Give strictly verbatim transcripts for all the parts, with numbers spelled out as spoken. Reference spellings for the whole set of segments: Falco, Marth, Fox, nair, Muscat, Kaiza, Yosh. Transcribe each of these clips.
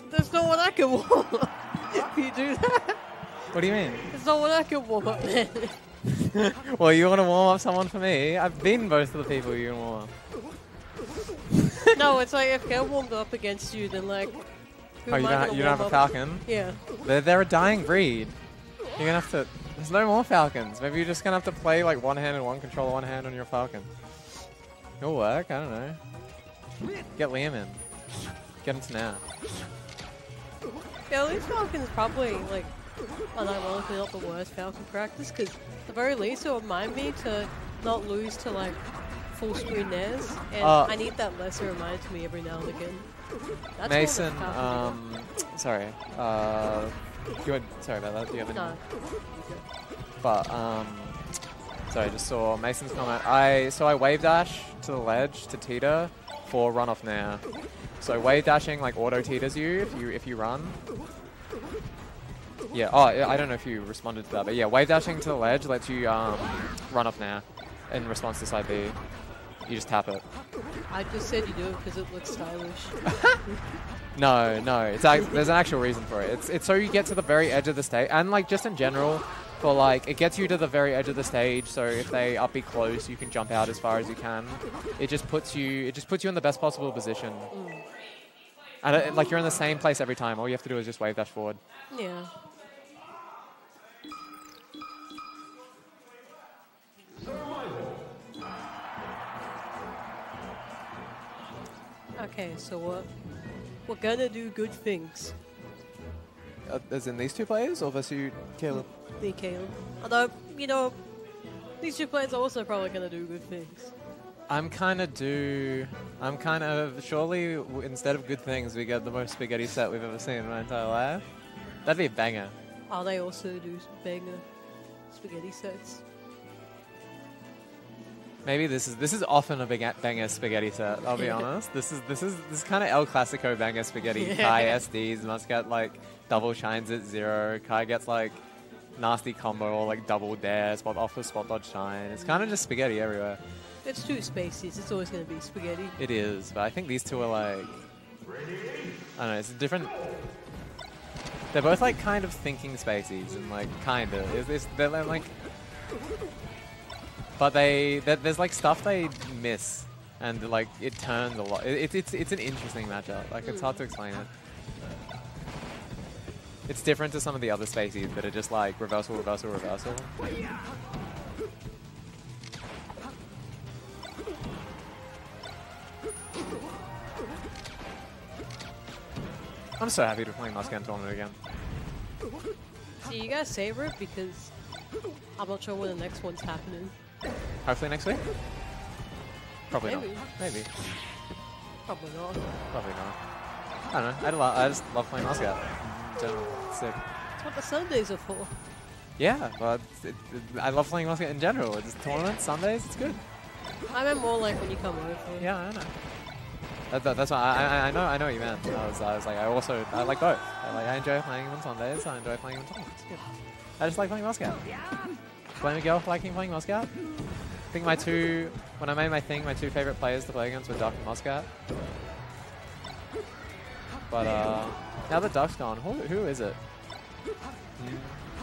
There's, there's no one I can warm up if you do that. What do you mean? There's no one I can warm up then. Well, you want to warm up someone for me? I've been most of the people you can warm up. No, it's like, if I warmed up against you, then like... Who oh, you don't, you don't have a falcon? Yeah. They're, they're a dying breed. You're going to have to... There's no more falcons. Maybe you're just going to have to play like one hand and one controller, one hand on your falcon. It'll work, I don't know. Get Liam in. Get him to now. Yeah, at least falcon's probably like... unironically not the worst falcon practice, because at the very least it'll remind me to not lose to like full screen nairs, and uh, I need that lesser reminded to me every now and again. That's Mason, um, sorry, uh, you had, sorry about that, do you have any? No. But, um, sorry, just saw Mason's comment. I, so I wave dash to the ledge to teeter for runoff nair. So wave dashing like auto teeters you if you, if you run. Yeah, oh, I don't know if you responded to that, but yeah, wave dashing to the ledge lets you um, run up now in response to side B. You just tap it. I just said you do it because it looks stylish. No, no, it's there's an actual reason for it. It's, it's so you get to the very edge of the stage, and like just in general, for like, it gets you to the very edge of the stage, so if they up be close, you can jump out as far as you can. It just puts you, it just puts you in the best possible position. Mm. And it, like, you're in the same place every time. All you have to do is just wave dash forward. Yeah. Okay, so what? We're, we're gonna do good things. Uh, as in these two players, or versus you, Caleb? Me, Caleb. Although, you know, these two players are also probably gonna do good things. I'm kind of do. I'm kind of. Surely, w instead of good things, we get the most spaghetti set we've ever seen in my entire life. That'd be a banger. Oh, they also do banger spaghetti sets. Maybe this is this is often a big banger spaghetti set. I'll be honest. This is this is this kind of El Clasico banger spaghetti. Yeah. Kai S Ds Muscat like double shines at zero. Kai gets like nasty combo or like double dare spot off with spot dodge shine. It's kind of just spaghetti everywhere. It's two spaces. It's always going to be spaghetti. It is, but I think these two are like I don't know. It's a different. They're both like kind of thinking spaces and like kind of. It's, it's, they're like. But they, there's like stuff they miss, and like it turns a lot. It, it's it's an interesting matchup. Like it's hard to explain it. It's different to some of the other spaces that are just like reversal, reversal, reversal. I'm so happy to play Muscat Tournament again. See, you guys savor it because I'm not sure when the next one's happening. Hopefully next week? Probably Maybe. not. Maybe. Probably not. Probably not. I don't know. I'd lo I just love playing Muscat. General. Sick. That's what the Sundays are for. Yeah, but it, it, I love playing Muscat in general. It's tournaments, Sundays, it's good. I meant more like when you come over. Yeah, I know. That, that, that's why I, I, I know I know what you meant. I was, I was like, I also, I like both. I, like, I enjoy playing on Sundays, I enjoy playing on tournaments. Yeah. I just like playing Muscat. Blame a girl for liking playing Muscat. I think my two, when I made my thing, my two favorite players to play against were Duck and Muscat. But uh, now the Duck's gone, who, who is it?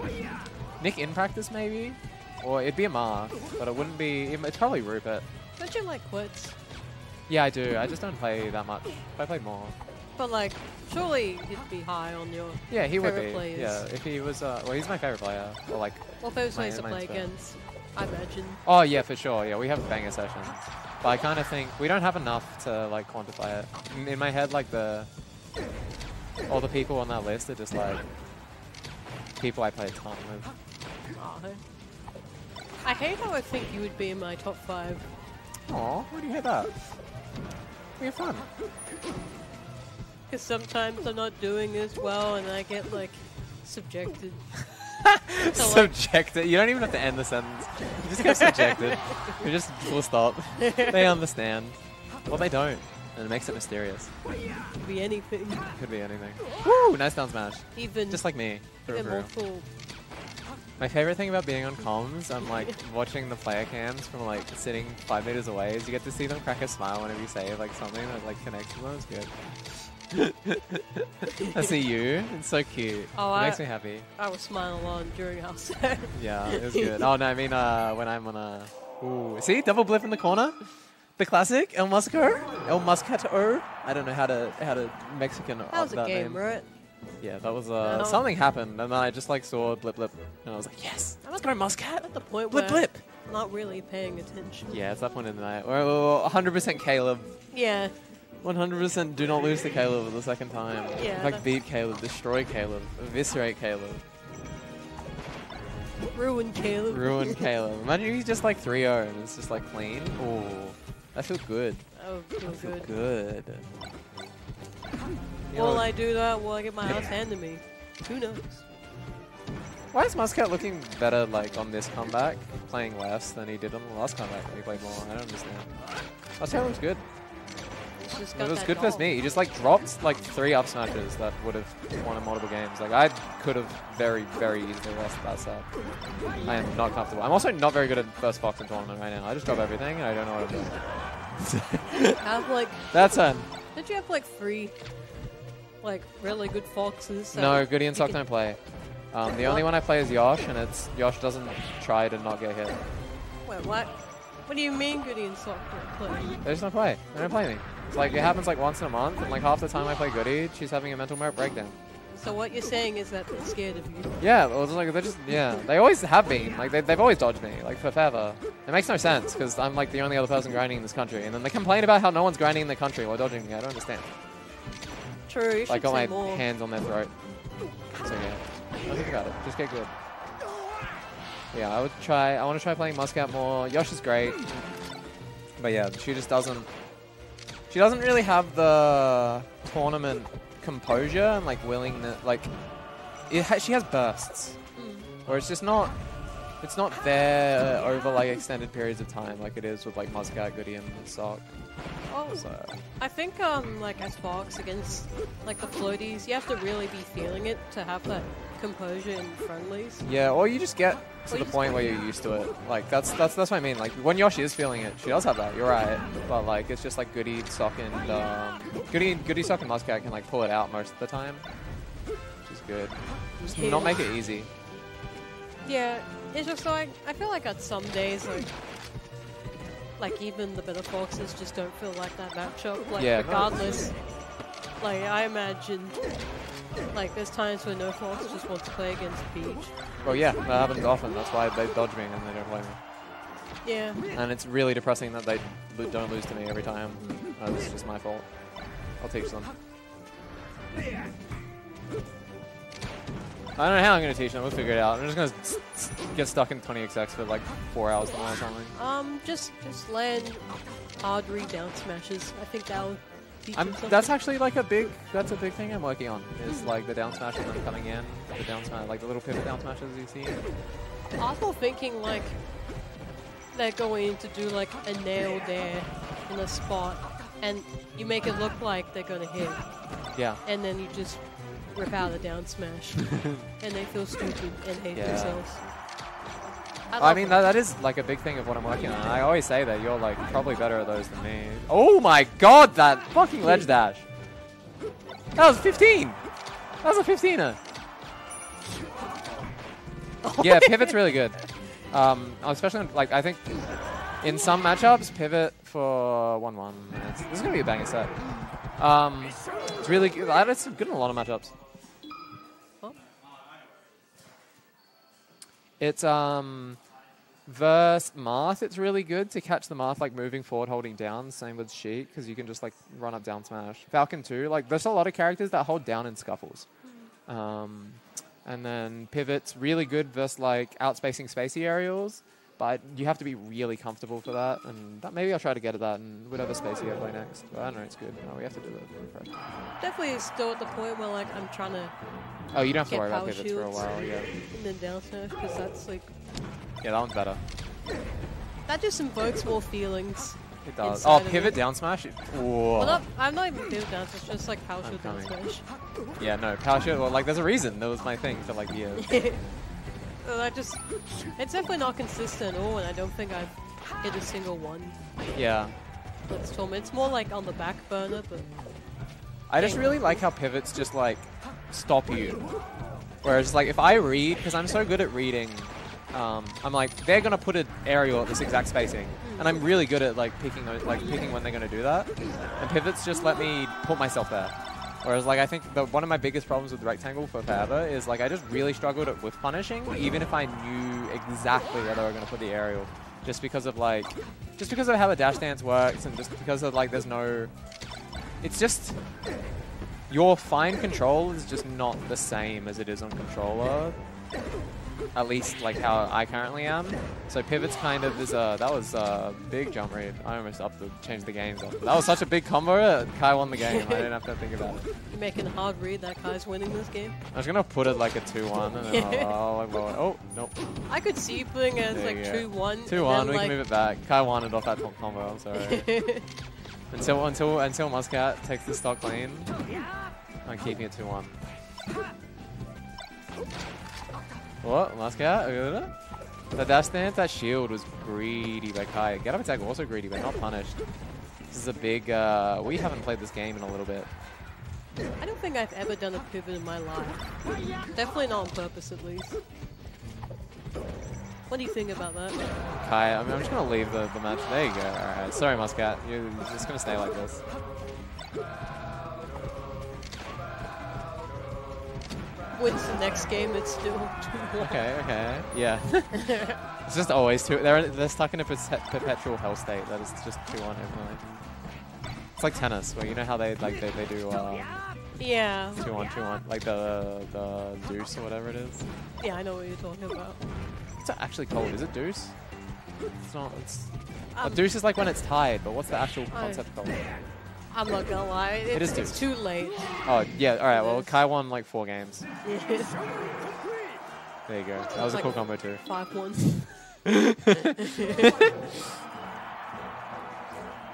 Mm. Nick in practice maybe? Or it'd be a Mark, but it wouldn't be, it's probably Rupert. Don't you like quits? Yeah, I do. I just don't play that much. If I play more. But like, surely he'd be high on your yeah, he favorite would be. Players. Yeah, if he was, uh, well, he's my favorite player. Or like, well, favorite players to play against, I imagine. Oh yeah, for sure. Yeah, we have banger sessions, but I kind of think we don't have enough to like quantify it. In, in my head, like the all the people on that list are just like people I play a ton with. Oh, I hate how I think you would be in my top five. Aw, why do you hate that? We have fun. Because sometimes I'm not doing as well and I get like subjected. Subjected? Like, you don't even have to end the sentence. You just get subjected. You just full stop. They understand. Well, they don't. And it makes it mysterious. Could be anything. Could be anything. Woo! Nice down smash. Even just like me. Through. My favorite thing about being on comms and like watching the player cams from like sitting five meters away is you get to see them crack a smile whenever you say like something that like connects to them. It's good. I see you. It's so cute. Oh, it I, makes me happy. I was smiling a lot during our set. Yeah, it was good. Oh, no, I mean uh, when I'm on a... Ooh. See? Double blip in the corner. The classic. El Musco. El Muscato. I don't know how to how to Mexican that was that a game, name. Right? Yeah, that was... Uh, no. Something happened, and then I just like saw blip blip, and I was like, yes! Let's go, Muscat! At the point blip where blip! Not really paying attention. Yeah, it's that point in the night. Well, one hundred percent Caleb. Yeah. one hundred percent do not lose to Caleb for the second time. Yeah. Like, beat Caleb, destroy Caleb, eviscerate Caleb. Ruin Caleb. Ruin Caleb. Imagine he's just like three oh and it's just like clean. Ooh. That feels good. That would feel, that feel good. good. Will I do that? Will I get my ass handed to me? Who knows? Why is Muscat looking better like on this comeback, playing less than he did on the last comeback when he played more? I don't understand. Last time was good. Just it was good for me. He just like dropped like three up smashes that would have won in multiple games. Like I could have very, very easily lost that set. I am not comfortable. I'm also not very good at first Fox in tournament right now. I just drop everything and I don't know what to do. Have like that's an. Did you have like three like really good foxes? So no, Goody and Sock don't play. Um, the only one I play is Yosh, and it's Yosh doesn't try to not get hit. Wait, what? What do you mean Goody and Sock don't play? They just don't play. They don't play me. It's like it happens like once in a month, and like half the time I play Goody, she's having a mental breakdown. So what you're saying is that they're scared of you? Yeah, well, it's like they just yeah, they always have been. Like they, they've always dodged me, like for forever. It makes no sense because I'm like the only other person grinding in this country, and then they complain about how no one's grinding in the country while dodging me. I don't understand. True. You like got my more. hands on their throat. So yeah. I'll think about it. Just get good. Yeah, I would try. I want to try playing Muscat more. Yosh is great, but yeah, she just doesn't. She doesn't really have the tournament composure and like willingness. Like, it ha she has bursts, mm. or it's just not. It's not there uh, over like extended periods of time like it is with like Muscat, Goody, and Sock. Oh, so. I think um like as Fox against like the floaties, you have to really be feeling it to have that composure in friendlies. Yeah, or you just get to or the point where you're used to it. Like that's that's that's what I mean. Like when Yoshi is feeling it, she does have that. You're right, but like it's just like Goody, Sock, and um, Goody, Goody, Sock, and Muscat can like pull it out most of the time, which is good. Just yeah. not make it easy. Yeah. It's just like, I feel like at some days, like, like even the better foxes just don't feel like that matchup. Like, yeah, regardless, no. like, I imagine, like, there's times where no fox just wants to play against Peach. Well, yeah, that happens often. That's why they dodge me and they don't play me. Yeah. And it's really depressing that they lo don't lose to me every time. Uh, it's just my fault. I'll teach them. I don't know how I'm going to teach them. We'll figure it out. I'm just going to get stuck in twenty X X for like four hours tomorrow or something. Um, just, just land Audrey down smashes. I think that'll teach them something. That's actually like a big, that's a big thing I'm working on, is like the down smash and then coming in. The down smash, like the little pivot down smashes you see. I was still thinking like they're going to do like a nail there in a spot and you make it look like they're going to hit. Yeah. And then you just... rip out the down smash, and they feel stupid and hate yeah. themselves. I, I mean, that, that is like a big thing of what I'm working on. I always say that you're like probably better at those than me. Oh my god, that fucking ledge dash! That was fifteen. That was a fifteener. Yeah, pivot's really good. Um, especially like I think in some matchups, pivot for one one. It's, this is gonna be a banger set. Um, it's really good. It's good in a lot of matchups. It's um versus Marth, it's really good to catch the Marth like moving forward, holding down. Same with Sheik, because you can just like run up down smash. Falcon too, like there's a lot of characters that hold down in scuffles. Um, and then pivot's really good versus like outspacing spacey aerials, but you have to be really comfortable for that. And that, maybe I'll try to get at that in whatever spacey I play next. But I don't know, it's good. No, we have to do it. Definitely still at the point where like I'm trying to. Oh, you don't have to worry about pivots for a while, yeah. And then down smash, because that's like... yeah, that one's better. That just invokes more feelings. It does. Oh, pivot down smash? Well, not, I'm not even pivot down smash, just like power shield down smash. Yeah, no, power shield, well, like, there's a reason. That was my thing for, like, years. I just, it's definitely not consistent at all, and I don't think I've hit a single one. Yeah. That's It's more like on the back burner, but... I just really like how pivots just like stop you. Whereas like if I read, because I'm so good at reading, um, I'm like, they're gonna put an aerial at this exact spacing, and I'm really good at like picking like picking when they're gonna do that. And pivots just let me put myself there. Whereas like I think the, one of my biggest problems with rectangle for forever is like I just really struggled at whiff punishing, even if I knew exactly where they were gonna put the aerial. Just because of like, just because of how the dash dance works, and just because of like, there's no, it's just your fine control is just not the same as it is on controller. At least like how I currently am. So pivots kind of is a, that was a big jump read. I almost up to change the games. That was such a big combo that Kai won the game. I didn't have to think about it. You're making a hard read that Kai's winning this game. I was gonna put it like a two one and then I'll, I'll, I'll, oh, nope. I could see you putting it as like two one. two one, we like can move it back. Kai won it off that top combo, I'm sorry. until until until Muscat takes the stock lane. I'm keeping it two one. What? Muscat? The dash dance, that shield was greedy by Kai. Get up attack also greedy, but not punished. This is a big, uh, we haven't played this game in a little bit. I don't think I've ever done a pivot in my life. Definitely not on purpose, at least. What do you think about that? Kai, I mean, I'm just going to leave the, the match. There you go. Alright, sorry Muscat. You're just going to stay like this. Wins the next game, it's still two one. Okay, okay, yeah. It's just always two. They're they're stuck in a perpetual hell state. That is just two one every night. It's like tennis, where you know how they like they they do. Uh, yeah. two one, two one, like the the deuce or whatever it is. Yeah, I know what you're talking about. What's it actually called? Is it deuce? It's not. It's. Um, oh, deuce is like when it's tied, but what's the actual concept oh. called? I'm not gonna lie, it's, it is it's too late. Oh, yeah, alright, well, Kai won like four games. Yes. There you go. That was, was a like cool combo, too. Five ones.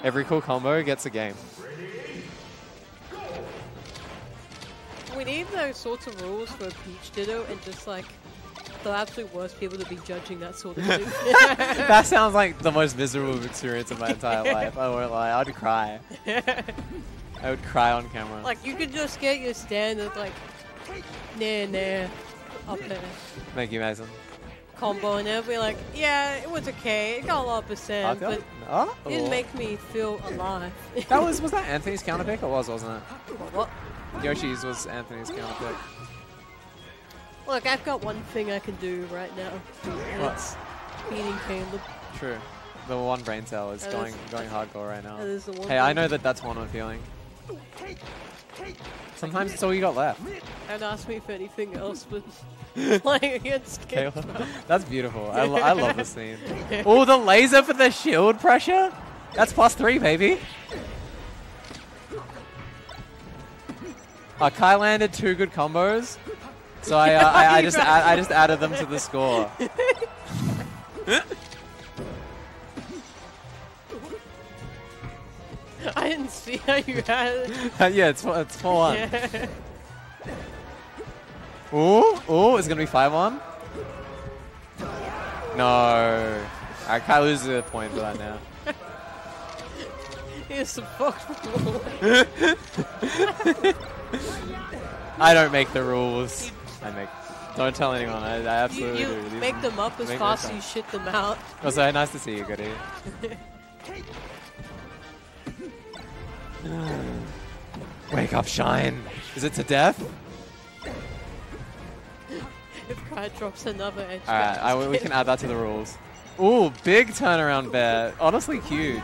Every cool combo gets a game. We need those sorts of rules for Peach Ditto and just like the absolute worst people to be judging that sort of thing. That sounds like the most miserable experience of my entire life. I won't lie, I would cry. I would cry on camera. Like, you could just get your standard, like, nah, nah, up there. Thank you, Mason. Combo, and it'll be like, yeah, it was okay. It got a lot of percent, but oh. it didn't make me feel alive. That was, was that Anthony's counter pick? It was, wasn't it? What? Yoshi's was Anthony's counter pick. Look, I've got one thing I can do right now, and what? It's beating Caleb. True. The one brain cell is that going is going hardcore right now. Hey, I know that that's one I'm feeling. Sometimes it's all you got left. Don't ask me for anything else, but playing against Caleb. That's beautiful. I, lo I love this scene. Oh, the laser for the shield pressure? That's plus three, baby. Uh, Kai landed two good combos. So I, uh, I, I, just add, I just added them to the score. I didn't see how you added it. Yeah, it's, it's four one. Yeah. Ooh, ooh, it's going to be five one. No. I can't lose a point for that now. Here's the Fox rule. I don't make the rules. I make. Don't tell anyone. I, I absolutely you, you do. You make them up as fast as you shit them out. Oh, so nice to see you, Goody. Wake up, Shine. Is it to death? If Kai drops another edge. All right, I, we can add that to the rules. Ooh, big turnaround bear. Honestly, huge.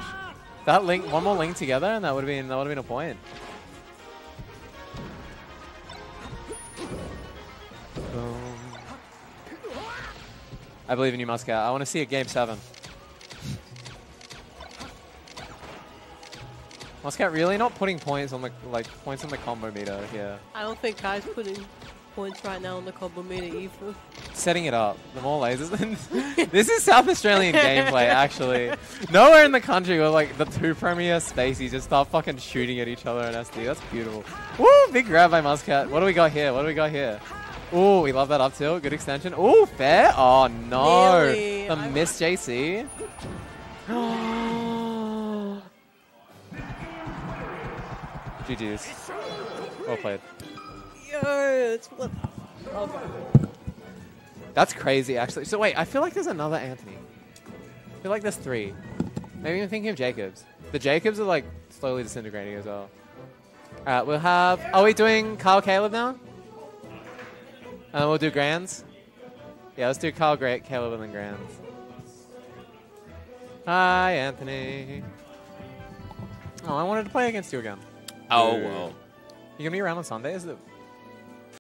That link, one more link together, and that would have been that would have been a point. I believe in you, Muscat. I want to see a game seven. Muscat really not putting points on the like points on the combo meter here. I don't think Kai's putting points right now on the combo meter either. Setting it up. The more lasers. This is South Australian gameplay, actually. Nowhere in the country where like the two premier spaces just start fucking shooting at each other in S D. That's beautiful. Woo! Big grab by Muscat. What do we got here? What do we got here? Oh, we love that up tilt. Good extension. Oh, fair. Oh, no. Really? The miss J C. G G's. Well played. Yes. Well played. That's crazy, actually. So wait, I feel like there's another Anthony. I feel like there's three. Maybe I'm thinking of Jacobs. The Jacobs are like slowly disintegrating as well. All right, we'll have. Are we doing Kyle Caleb now? And we'll do Grands. Yeah, let's do Kyle Great, Caleb, and then Grands. Hi, Anthony. Oh, I wanted to play against you again. Oh, well. You're going to be around on Sunday? Is it